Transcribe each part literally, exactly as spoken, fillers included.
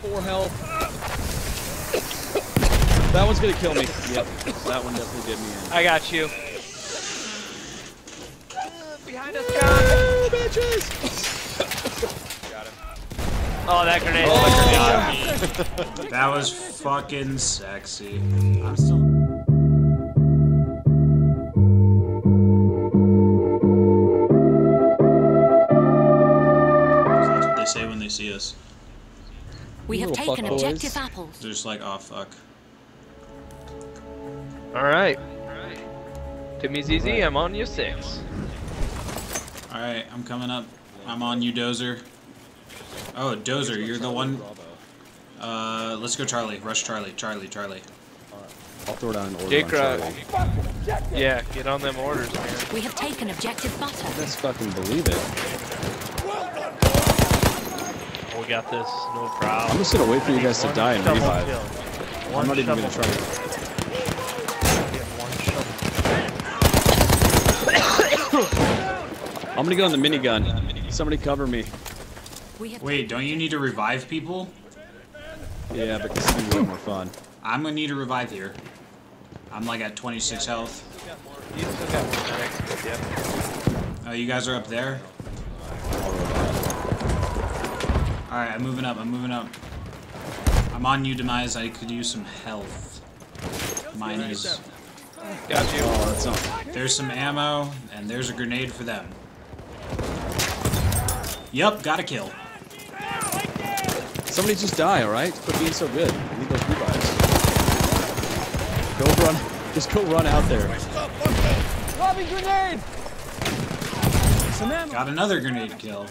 Four health. That one's gonna kill me. Yep, that one definitely did me in. I got you. Behind us, John! Oh, bitches! Got him. Oh, that grenade. Oh, that grenade. That was fucking sexy. I'm still... That's what they say when they see us. We have taken objective apples. They're just like, oh, fuck. Alright. TimmyZZ, I'm on your six. Alright, I'm coming up. I'm on you, Dozer. Oh, Dozer, you're the one. Uh, let's go, Charlie. Rush Charlie. Charlie, Charlie. Alright, I'll throw down an order. Jaykra. Yeah, get on them orders, man. We have taken objective butter. Let's fucking believe it. We got this. No problem. I'm just gonna wait for you guys to die and revive. I'm not even gonna try to. I'm gonna go on the minigun. Somebody cover me. Wait, don't you need to revive people? Yeah, but this is way more fun. I'm gonna need to revive here. I'm like at twenty-six health. Oh, you guys are up there? Alright, I'm moving up, I'm moving up. I'm on you, Demise. I could use some health. Mine is... Got you. Oh, that's not... There's some ammo, and there's a grenade for them. Yep, got a kill. Somebody just die, alright? Quit being so good. We need those revives. Go run. Just go run out there. Robbing grenade! Some ammo. Got another grenade kill.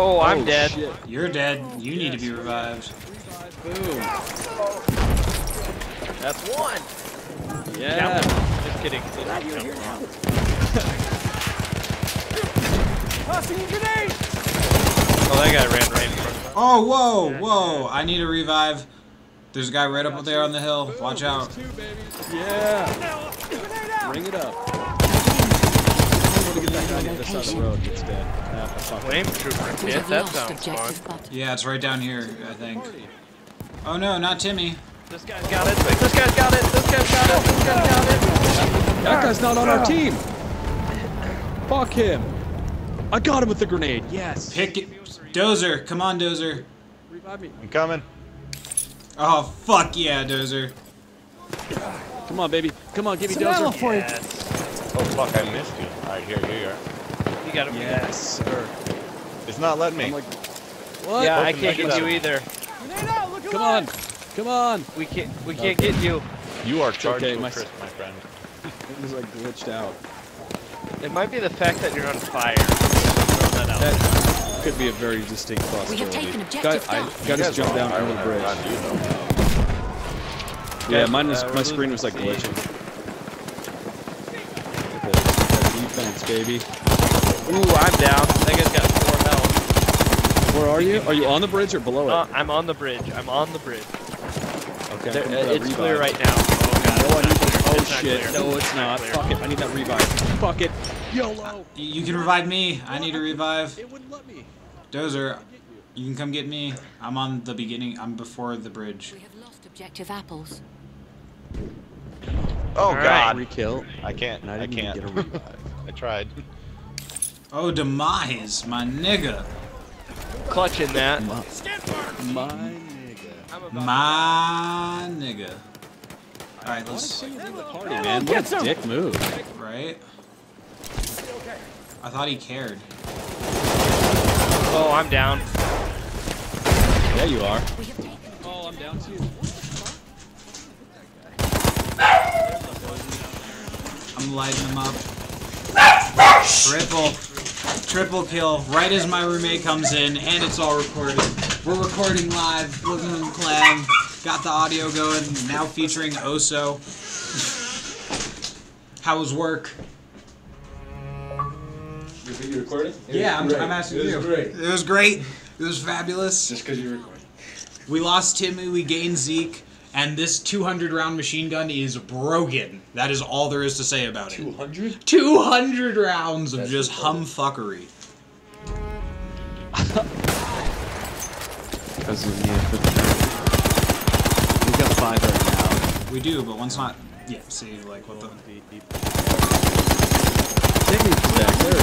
Oh, I'm oh, dead. Shit. You're dead. You yes. need to be revived. Revive. Boom. That's one. Yeah. yeah. Just kidding. Just Oh, that guy ran right in front of us. Oh, whoa, whoa. I need a revive. There's a guy right up Got there you. on the hill. Boom, Watch out. Two, yeah. Bring it up. Yeah, it's right down here, I think. Oh, no, not Timmy. This guy's got it. This guy's got it. This guy's got it. This guy's got it. That guy's not on our team. Fuck him. I got him with the grenade. Yes. Pick it, Dozer. Come on, Dozer. Revive me. I'm coming. Oh fuck yeah, Dozer. Come on, baby. Come on, give me Dozer. Yes. Oh fuck, I missed you. All right, here, here you are. You got him. Yes, sir. It's not letting me. I'm like, what? Yeah, Open I can't get you up. either. Come on, come on. We can't, we can't okay. get you. You are charged okay, with my, Chris, my friend. It was like glitched out. It might be the fact that you're on fire. That could be a very distinct possibility. We have taken objective guy, I got to jump down over the bridge. Yeah, mine was, uh, my screen was like glitching. Look at that defense, baby. Ooh, I'm down. That guy's got four health. Where are you? Are you on the bridge or below it? Uh, I'm on the bridge. I'm on the bridge. Okay. There, uh, it's revive. clear right now. Oh, God. No, I Oh shit, clear. no it's not. Clear. Fuck it, I need that revive. Fuck it. YOLO! You can revive me. I need a revive. It wouldn't let me. Dozer, you can come get me. I'm on the beginning. I'm before the bridge. We have lost objective apples. Oh right. god. Rekill. I can't. I, I can't. Get a revive. I tried. Oh, Demise, my nigga. Clutching that. My, my nigga. My nigga. Alright, let's... Party, man. What a dick move. Right? I thought he cared. Oh, I'm down. Yeah, you are. Oh, I'm down too. I'm lighting him up. Triple. Triple kill. Right as my roommate comes in, and it's all recorded. We're recording live. Looking in the clan. Got the audio going, now featuring Oso. How was work? You recorded? Yeah, I'm, I'm asking you. It was great. It was great. It was fabulous. Just because you recorded. We lost Timmy, we gained Zeke, and this two hundred round machine gun is broken. That is all there is to say about it. two hundred? two hundred rounds of That's just recorded. humfuckery. because of me. We've got five right now. We do, but one's not. Yeah, see, like, what the. Timmy's back, there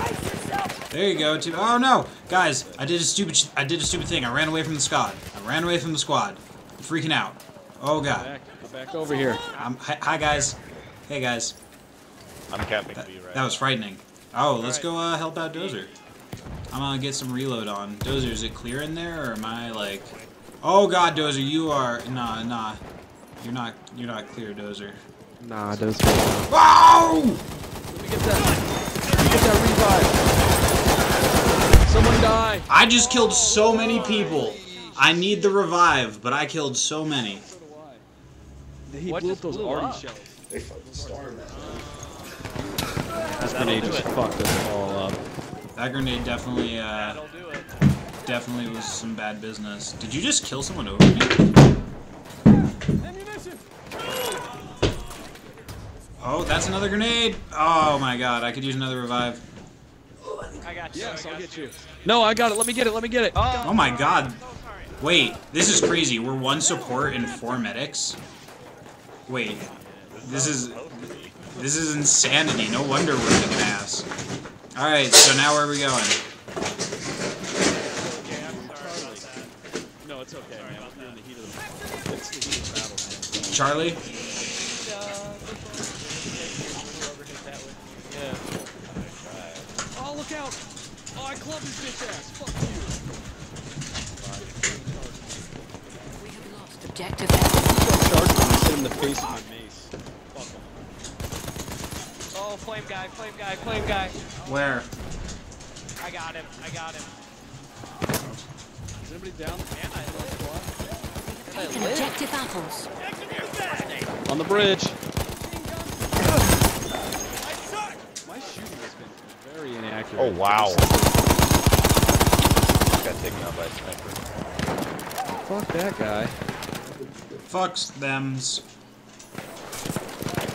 he is. There you go, Timmy. Oh no! Guys, I did a stupid sh I did a stupid thing. I ran away from the squad. I ran away from the squad. I'm freaking out. Oh god. Go back, go back over here. I'm, hi, hi, guys. Hey, guys. I'm capping for you right That was frightening. Oh, let's go uh, help out Dozer. I'm gonna get some reload on. Dozer, is it clear in there, or am I like... Oh god, Dozer, you are... Nah, nah. You're not You're not clear, Dozer. Nah, Dozer. Wow! Let me get that. Let me get that revive. Someone die. I just killed so many people. I need the revive, but I killed so many. He blew up those orange shells. They fucking started that. This grenade just fucked us all up. That grenade definitely, uh, definitely was some bad business. Did you just kill someone over me? Oh, that's another grenade! Oh my god, I could use another revive. I got you. Yes, I'll get you. No, I got it. Let me get it. Let me get it. Oh, oh my god. Wait, this is crazy. We're one support and four medics. Wait, this is. This is insanity. No wonder we're in the mass. Alright, so now where are we going? Okay, I'm sorry about that. No, it's okay. Sorry about that. In the heat of the, it's the heat of battle. Man. Charlie? Oh, look out! Oh, I clubbed his bitch ass. Fuck you. We have lost objective. Charge him in the face of my mace. Oh, flame guy, flame guy, flame guy. Where? I got him, I got him. Is anybody down? Man, I left one. Taking objective apples. On the bridge. My shooting has been very inaccurate. Oh, wow. Got taken out by a sniper. Fuck that guy. Fucks thems.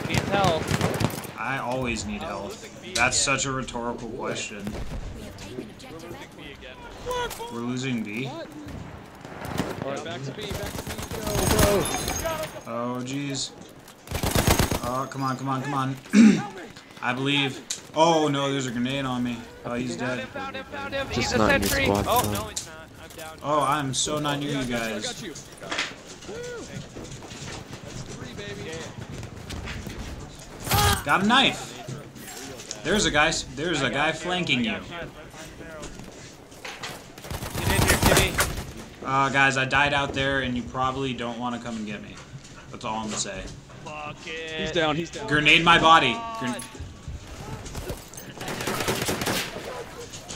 Need help. I always need help. That's such a rhetorical question. We're losing B? Alright, back to B, back to B, go, go. Oh, jeez. Oh, come on, come on, come on. I believe. Oh, no, there's a grenade on me. Oh, he's dead. He's a sentry. Oh, no, it's not. I'm down. Oh, I'm so not near you guys. I got you. That's three, baby. Got a knife. There's a guy. There's a guy flanking you. Get in here, Timmy. Uh, guys, I died out there, and you probably don't want to come and get me. That's all I'm gonna say. Fuck it. He's down. He's down. Grenade my body. Gren oh,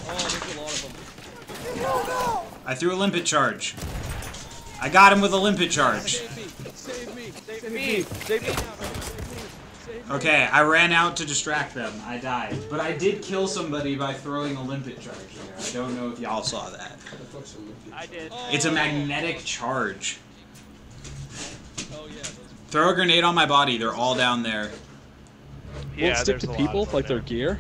there's a lot of them. No, no. I threw a limpet charge. I got him with a limpet charge. Save me! Save me! Save me! Save me. Okay, I ran out to distract them. I died. But I did kill somebody by throwing a limpet charge there. I don't know if y'all saw that. I did. It's a magnetic charge. Oh, yeah. Throw a grenade on my body. They're all down there. Yeah, will it stick to people, like their gear?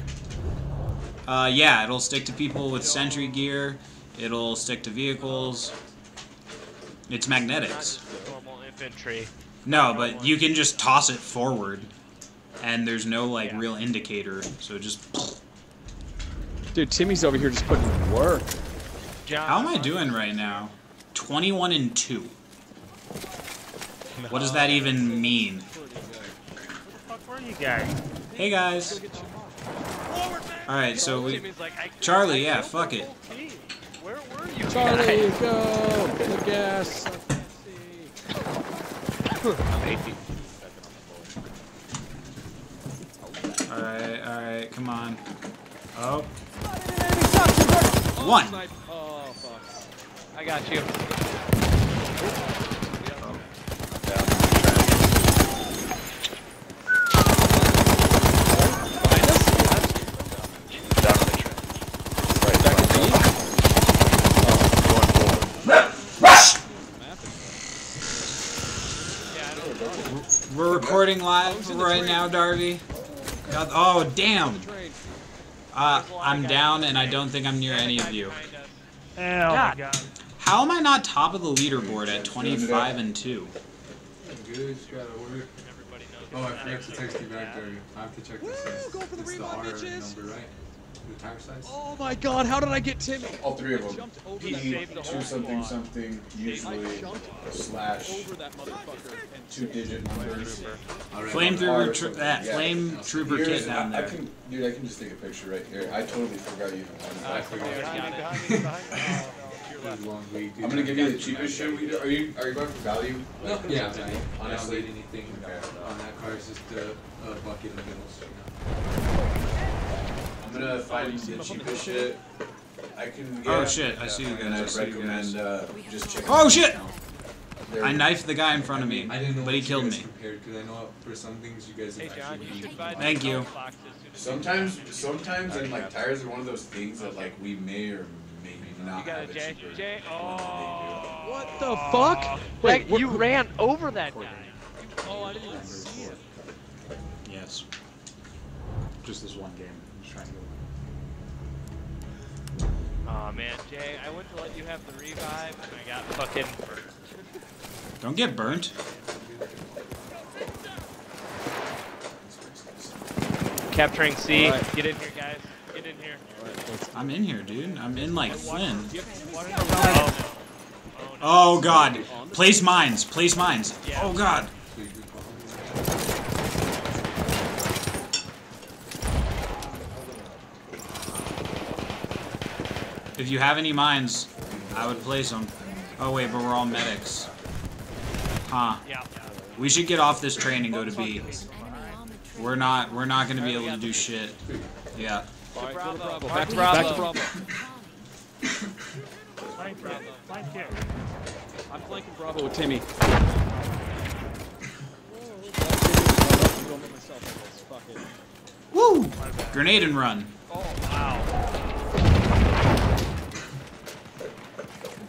Uh, yeah, it'll stick to people with sentry gear. It'll stick to vehicles. It's magnetics. Normal infantry. No, but you can just toss it forward. And there's no, like, yeah. real indicator, so just... Dude, Timmy's over here just putting in work. John, how am I doing right now? twenty-one and two. What does that even mean? Where the fuck were you guys? Hey, guys. Alright, so we... Charlie, yeah, fuck it. Where were you guys? Charlie, go! The gas! I'm eighteen. Alright, alright, come on. Oh. One! Oh, fuck. I got you. We're recording live right now, Darby. God, oh, damn! Uh, I'm down, and I don't think I'm near any of you. Oh God. My God. How am I not top of the leaderboard at twenty-five and two? Good, oh, I forgot to text you back there. I have to check this out. Go for the rewind, bitches. Number right. The tire size. Oh my God! How did I get Timmy? All three of them. P E two something something usually slash two digit numbers. Flame trooper, tro that yeah. flame yeah. trooper Here's, kit down there. I can, dude, I can just take a picture right here. I totally forgot you. I forgot. Week, I'm gonna give you the cheapest shit we do. Are you are you going for value? Like, no. Yeah. Value. Honestly, anything on that car is just a, a bucket of middles. I'm gonna find you the cheapest shit. I can. Get, oh shit! I see you guys. I see recommend you guys. Uh, just check. Oh shit! I knifed the guy in front of me, I didn't know but he killed me. Prepared, I know for some things you guys have hey, John, you thank you. Sometimes, sometimes, and like tires are one of those things that like we may or. You got a Jay. Jay. Oh. What the fuck? Wait, like, you ran over that guy. Oh, I didn't even see it. Yes. Just this one game. I'm just trying to go. Aw, man, Jay, I went to let you have the revive, and I got fucking burnt. Don't get burnt. Capturing C. Right. Get in here, guys. Get in here. I'm in here, dude. I'm in like Flynn. Oh, oh God. Place mines. Place mines. Oh God. If you have any mines, I would place them. Oh wait, but we're all medics. Huh. We should get off this train and go to B. We're not. We're not gonna be able to do shit. Yeah. Right, Bravo. Bravo. Back to Bravo. Back to Bravo. Flank kick. I'm flanking Bravo with Timmy. Woo! Grenade and run. Oh, wow.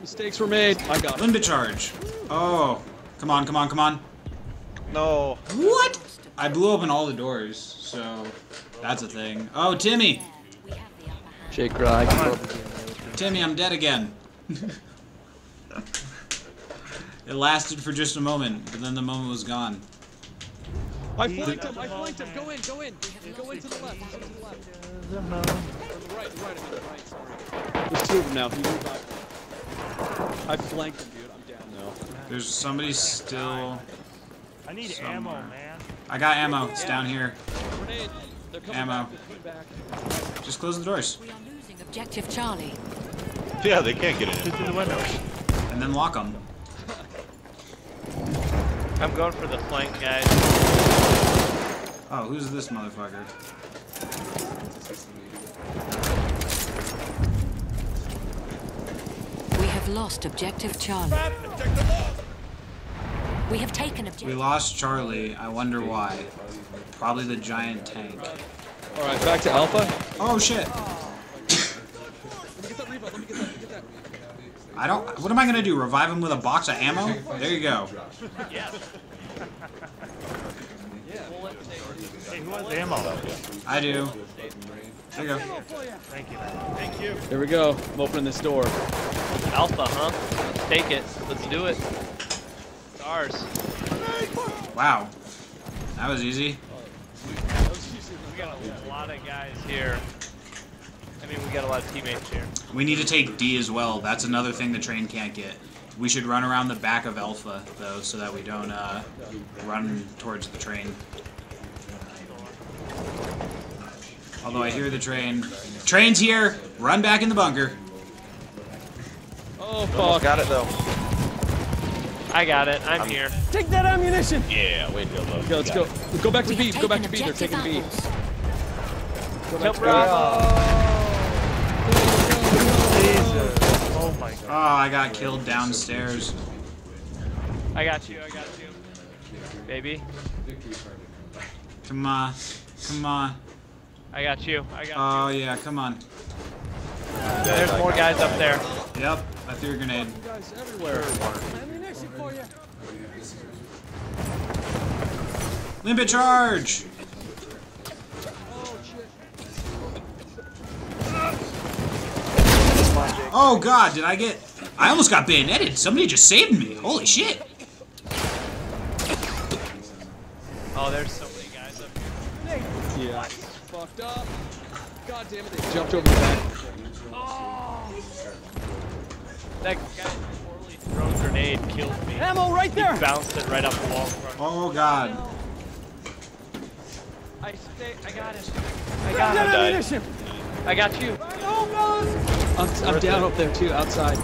Mistakes were made. I got it. Linda charge. Oh. Come on, come on, come on. No. What? I blew open all the doors, so that's a thing. Oh, Timmy! Jaykra, I Timmy, I'm dead again. It lasted for just a moment, but then the moment was gone. I flanked him! I flanked him! Go in! Go in! Go in to the left! To the left! To the right! Right! I mean the right! Sorry. There's two of them now. He revived me. I flanked him, dude. I'm down now. There's somebody still. I need somewhere. Ammo, man. I got ammo. It's down here. Grenade. Ammo. Back. Just close the doors. We are losing objective Charlie. Yeah, they can't get in. Just through the windows. And then lock them. I'm going for the flank, guys. Oh, who's this motherfucker? We have lost objective Charlie. We have taken objective. We lost Charlie. I wonder why. Probably the giant tank. All right, back to Alpha. Oh shit! Let me get that revive. Let me get that. Let me get that. I don't. What am I gonna do? Revive him with a box of ammo? There you go. Yes. Hey, who has ammo? I do. There you go. Thank you. Thank you. Here we go. I'm opening this door. Alpha, huh? Let's take it. Let's do it. It's ours. Wow. That was easy. We got a lot of guys here. I mean, we got a lot of teammates here. We need to take D as well. That's another thing the train can't get. We should run around the back of Alpha, though, so that we don't uh, run towards the train. Although I hear the train. Train's here! Run back in the bunker. Oh, fuck. Got it, though. I got it. I'm, I'm here. Take that ammunition! Yeah, wait till okay, let's go. It. Go back to B. Go back to B. They're taking B. Help Bravo! Jesus. Oh my God. Oh, I got killed downstairs. I got you. I got you. Baby. Come on. Come on. I got you. I got you. Oh, yeah. Come on. There's more guys up there. Yep. I threw a grenade. Guys everywhere. Limit charge! Oh, shit. Oh god, did I get... I almost got bayoneted. Somebody just saved me. Holy shit. Oh, there's so many guys up here. They yeah. fucked up. God damn it, they jumped over the back. Oh. That guy poorly thrown grenade killed me. Ammo right there! He bounced it right up the wall. Oh god. No. I stay, I got it. I got it. Ammunition. I got you. I'm, I'm down up there too, outside.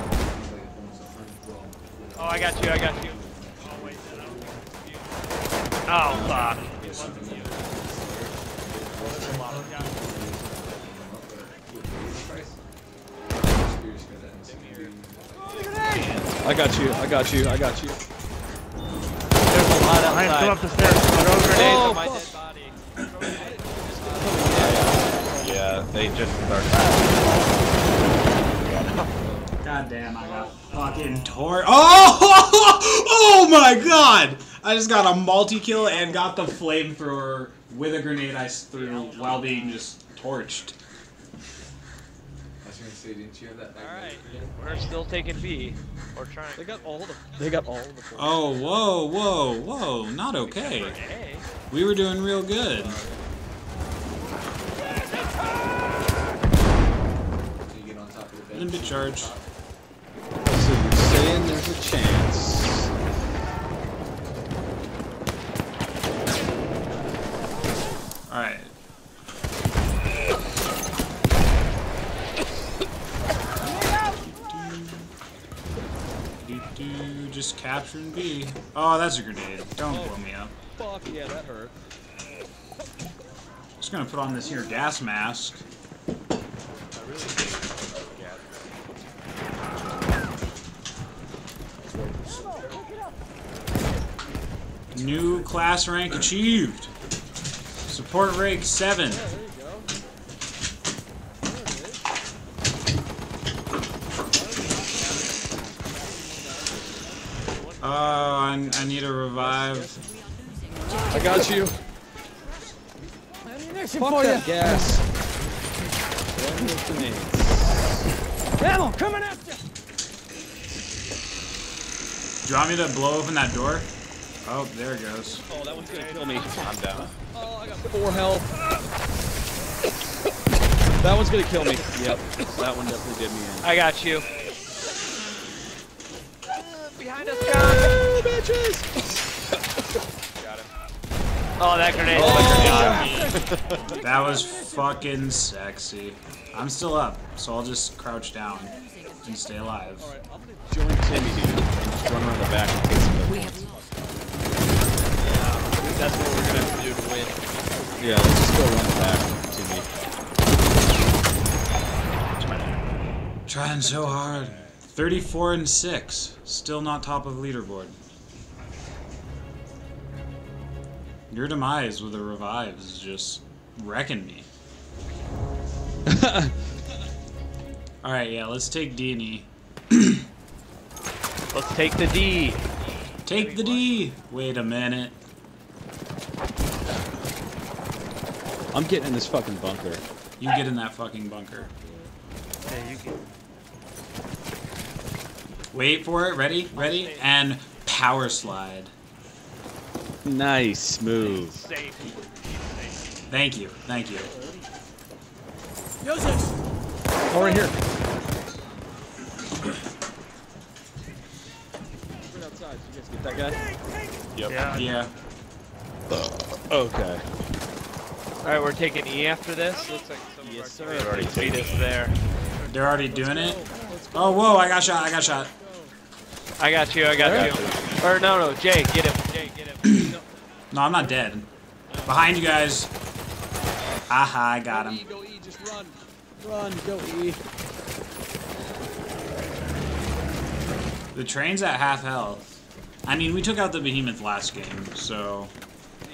Oh, I got you, I got you. Oh, wait, no, no. Oh, fuck. It wasn't you. I got you, I got you, I got you. There's a lot outside. I have to go up the stairs. Throw grenades on my dead body. Yeah, they just started. God damn, I got fucking tore. Oh! Oh my god! I just got a multi-kill and got the flamethrower with a grenade I threw while being just torched. I was gonna say, didn't you have that? Alright, we're still taking B. We're trying. They got all the. They got all the. Oh, whoa, whoa, whoa, not okay. We were doing real good. I'm in charge. So you're saying there's a chance. Alright. Just capture and B. Oh, that's a grenade. Don't oh, blow me up. Fuck yeah, that hurt. Just gonna put on this here gas mask. I really do. New class rank achieved. Support rank seven. Yeah, there you go. There it is. Oh, I, I need a revive. I got you. Fuck that gas. Ammo coming after. Do you want me to blow open that door? Oh, there it goes. Oh, that one's gonna kill me. I'm down. Oh, I got four health. That one's gonna kill me. Yep, that one definitely did me in. I got you. Uh, behind us, John. Woo, bitches! Got him. Oh, that grenade. Oh, got me. That was fucking sexy. I'm still up, so I'll just crouch down and stay alive. All right, I'm gonna join Timmy, dude. And just run around the back and take some of those. That's what we're gonna have to do to win. Yeah, let's just go run back to me. Trying so hard. thirty-four and six. Still not top of leaderboard. Your demise with the revives is just wrecking me. Alright, yeah, let's take D and E. Let's take the D. Take the D! Wait a minute. I'm getting in this fucking bunker. You get in that fucking bunker. Yeah, you get. Wait for it. Ready? Ready? And power slide. Nice move. Thank you. Thank you. Joseph! Oh, right here. Right outside. Did you guys get that guy? Yep. Yeah. yeah. Okay. Alright, we're taking E after this. Looks like some yes, of our already beat us there. They're already Let's doing go. it? Oh, whoa, I got shot, I got shot. I got you, I got Where? you. Or no, no, Jay, get him, Jay, get him. No. No, I'm not dead. No. Behind you guys. Aha, I got him. Go E, go E, just run. Run, go E. The train's at half health. I mean, we took out the behemoth last game, so...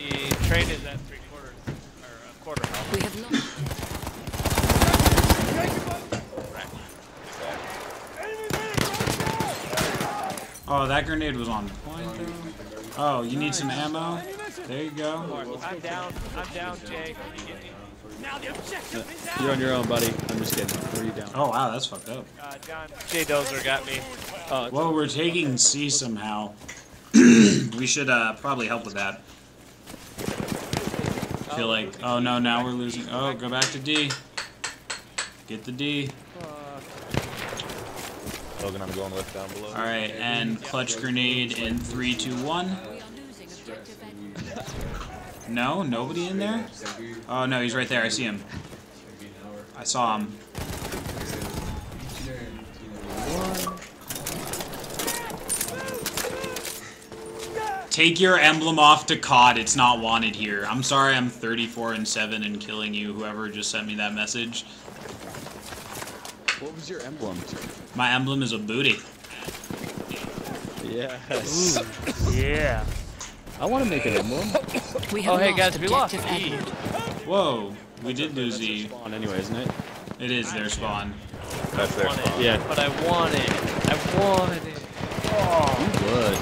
The train is at three. Quarter health. We have not. Oh, that grenade was on point. Oh, you need some ammo? There you go. I'm down. I'm down, Jay. Now the objective is out. You're on your own, buddy. I'm just kidding. Where are you down? Oh, wow, that's fucked up. Uh, John, Jay Dozer got me. Uh, well, we're taking C somehow. We should uh, probably help with that. I feel like, oh no, now we're losing. Oh, go back to D. Get the D. Logan, I'm going left down below. Alright, and clutch grenade in three, two, one. No, nobody in there? Oh no, he's right there. I see him. I saw him. Take your emblem off to C O D. It's not wanted here. I'm sorry I'm thirty-four and seven and killing you, whoever just sent me that message. What was your emblem? My emblem is a booty. Yes. Ooh. Yeah. I want to make an emblem. We have oh, hey guys, we lost. E. Whoa. We did lose E. That's their spawn anyway, isn't it? It is their spawn. That's their spawn. It, yeah. But I want it. I wanted it. Oh. You would.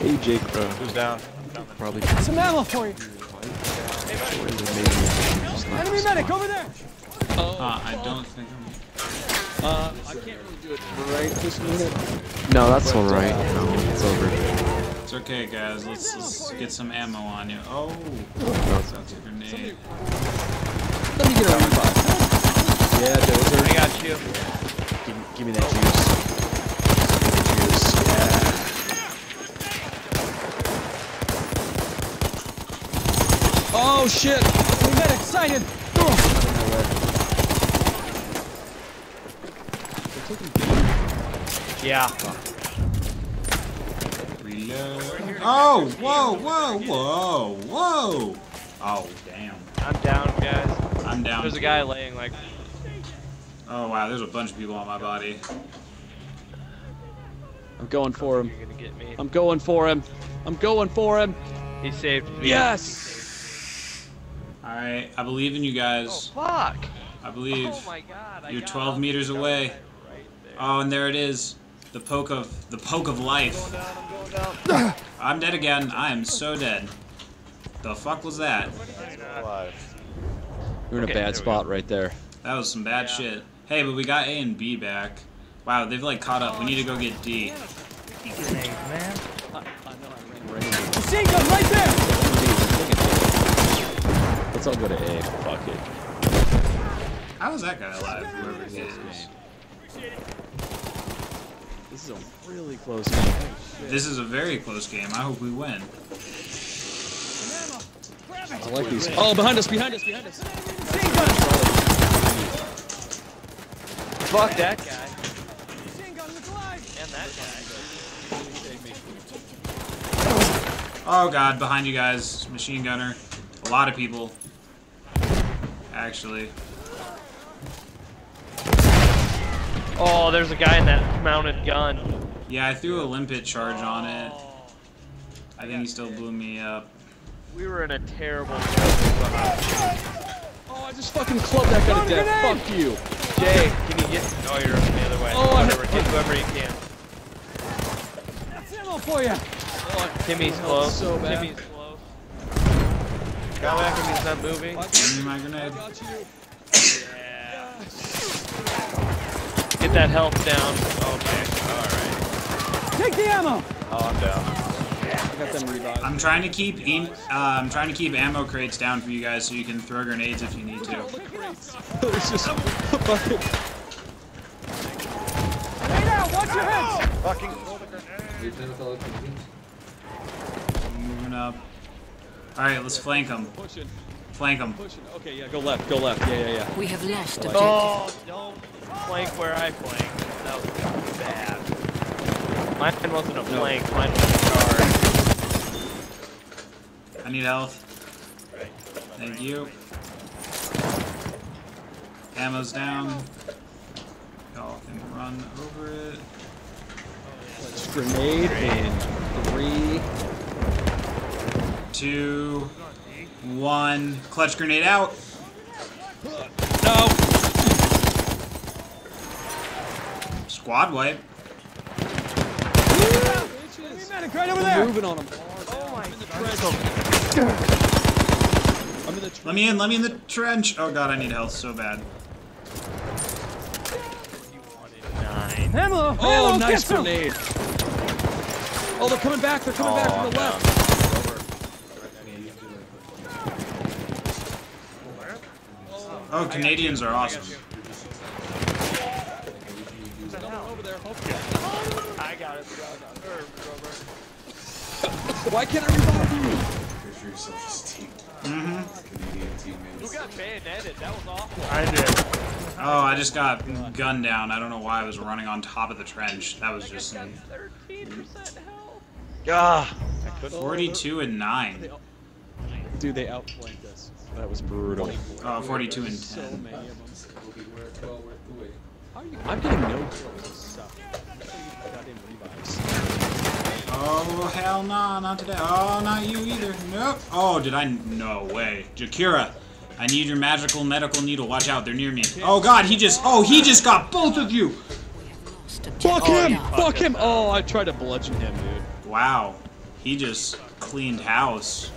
Hey, Jake, bro. Who's down? Probably. It's an ammo for you. Enemy medic, over there! Oh, uh, I don't think I'm... Uh, I can't really do it right this minute. No, that's alright. No, it's over. It's okay, guys. Let's, let's get some ammo on you. Oh, that's a grenade. Let me get a round box. Yeah, Dozer. I got you. Give, give me that juice. Give me the juice, yeah. Oh shit! We got excited! Yeah. Reload. Oh! Whoa! Whoa! Whoa! Whoa! Oh damn! I'm down, guys. I'm down. There's a guy laying like. Oh wow! There's a bunch of people on my body. I'm going for him. I'm going for him. I'm going for him. He saved me. Yes. Alright, I believe in you guys. Oh, fuck! I believe. Oh my God, I you're twelve meters away. Right oh, and there it is. The poke of the poke of life. I'm, going down, I'm, going down. I'm dead again. I am so dead. The fuck was that? You're in okay, a bad spot right there. That was some bad yeah. shit. Hey, but we got A and B back. Wow, they've like caught up. We need to go get D. Man. I, I know I'm ready. See them right there! Let's all go to A. Fuck it. How is that guy alive? Whoever it is. This is a really close game. This is a very close game. I hope we win. I like these. Oh, behind us! Behind us! Behind us! Fuck that guy. And that guy. Oh God! Behind you guys, machine gunner. A lot of people. Actually. Oh, there's a guy in that mounted gun. Yeah, I threw a limpet charge oh. on it. I think he still blew me up. We were in a terrible. Oh, I just fucking clubbed that guy to death. Fuck you, Jay. Can you get? No, you're up the other way. Oh, whatever. Get whoever you can. That's ammo for you. Oh, Timmy's close. So bad. Timmy's Got back and he's not moving. Give me my grenade. Yeah. Get that health down. Okay, alright. Take the ammo! Oh, I'm down. Yeah. I got them revived. I'm trying to keep em uh, I'm trying to keep ammo crates down for you guys so you can throw grenades if you need to. It's just fucking Grenade out, watch your heads! Fucking throw the grenade. I'm moving up. All right, let's flank him. Flank him. Okay, yeah, go left, go left. Yeah, yeah, yeah. We have lost. Like oh, don't flank where I flanked. That was bad. Mine wasn't a flank. No. Mine was a charge. I need health. Thank you. Ammo's down. Y'all can run over it. Let's grenade in three. Two, one, clutch grenade out. No. Squad wipe. Yeah, right over there. Moving on them. Oh my God. I'm in the trench. Let me in, let me in the trench. Oh god, I need health so bad. Nine. Ammo! Oh, ammo, nice grenade. Oh, they're coming back. They're coming oh, back from the left. Oh, Canadians are awesome. I got it. Why can't I revive you? Mm-hmm. You got bayoneted. That was awful. I did. Oh, I just got gunned down. I don't know why I was running on top of the trench. That was just. I got thirteen percent health. Ah, forty-two and nine. Dude, they outflanked us. That was brutal. Oh, forty-two and ten. I'm getting no kills. Oh, hell no, not today. Oh, not you either. Nope. Oh, did I? No way. Jaykra, I need your magical medical needle. Watch out, they're near me. Oh, God, he just, oh, he just got both of you. Fuck him, oh, fuck him. Oh, I tried to bludgeon him, dude. Wow, he just cleaned house.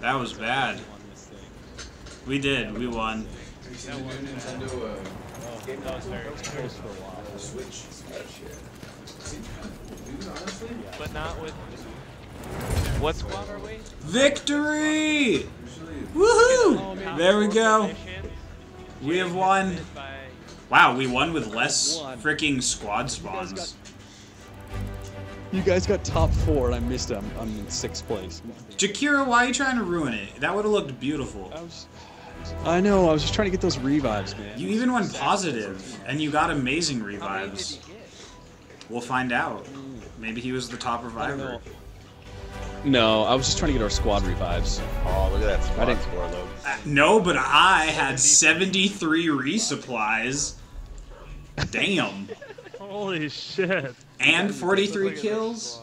That was bad. We did, we won. That was very close for a while. Switch. Honestly, but not with. What squad are we? Victory! Woohoo! There we go. We have won. Wow, we won with less freaking squad spawns. You guys got top four and I missed them. I'm in sixth place. Jaykra, why are you trying to ruin it? That would have looked beautiful. I, was, I know, I was just trying to get those revives, man. You even went positive, and you got amazing revives. We'll find out. Maybe he was the top reviver. I no, I was just trying to get our squad revives. Oh, look at that squad I didn't, score, though. Uh, no, but I had seventy-three resupplies. Damn. Holy shit. And forty-three kills?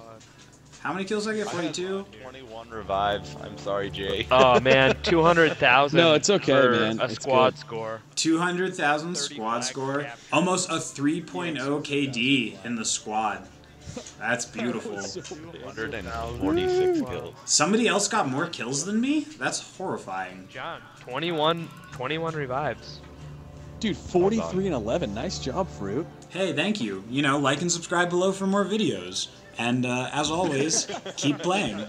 How many kills did I get? forty-two? twenty-one revives. I'm sorry, Jay. Oh, man. two hundred thousand. No, it's okay, for man. A squad score. two hundred thousand squad score. Almost a three point oh K D in the squad. That's beautiful. one hundred forty-six kills. Somebody else got more kills than me? That's horrifying. John, twenty-one, twenty-one revives. Dude, forty-three and eleven. Nice job, Fruit. Hey, thank you. You know, like and subscribe below for more videos. And uh, as always, keep playing.